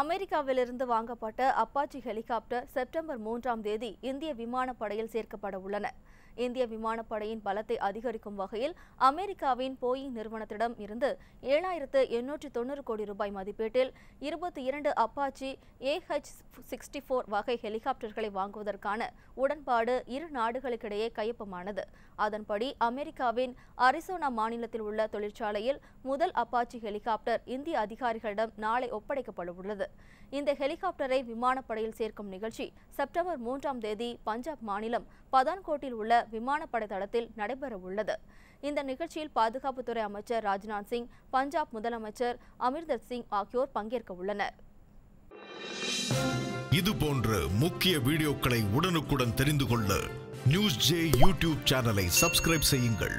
அமெரிக்காவிலிருந்து வாங்கப்பட்ட Apache helicopter September 3ஆம் தேதி இந்திய விமானப்படையில் சேர்க்கப்பட உள்ளன. இந்திய விமானப்படையின் பலத்தை அதிகரிக்கும் வகையில் அமெரிக்காவின் போயிங் நிறுவனத்திடம் இருந்து 7,890 கோடி ரூபாய் மதிப்பீட்டில் 22 அப்பாச்சி AH-64 வகை ஹெலிகாப்டர்களை வாங்குவதற்கான உடன்பாடு இரு நாடுகளுக்கிடையே கையொப்பமானது. அதன்படி அமெரிக்காவின் அரிசோனா மாநிலத்தில் உள்ள தொழிற்சாலையில் முதல் அப்பாச்சி ஹெலிகாப்டர் இந்திய அதிகாரிகளிடம் நாளை ஒப்படைக்கப்பட உள்ளது. இந்த ஹெலிகாப்டரை விமானப்படையில் சேர்க்கும் நிகழ்ச்சி செப்டம்பர் 3ஆம் தேதி பஞ்சாப் மாநிலம் பதான்கோட்டில் உள்ள விமானப்படை தளத்தில் நடைபெற உள்ளது. இந்த நிகழ்ச்சியில் பாதுகாப்புத்துறை அமைச்சர் ராஜ்நாத் சிங், பஞ்சாப் முதலமைச்சர் அமிர்தர் சிங் ஆகியோர் பங்கேற்க உள்ளனர். இது போன்ற முக்கிய வீடியோக்களை உடனுக்குடன் தெரிந்து கொள்ள நியூஸ் ஜே யூடியூப் சேனலை சப்ஸ்கிரைப் செய்யுங்கள்.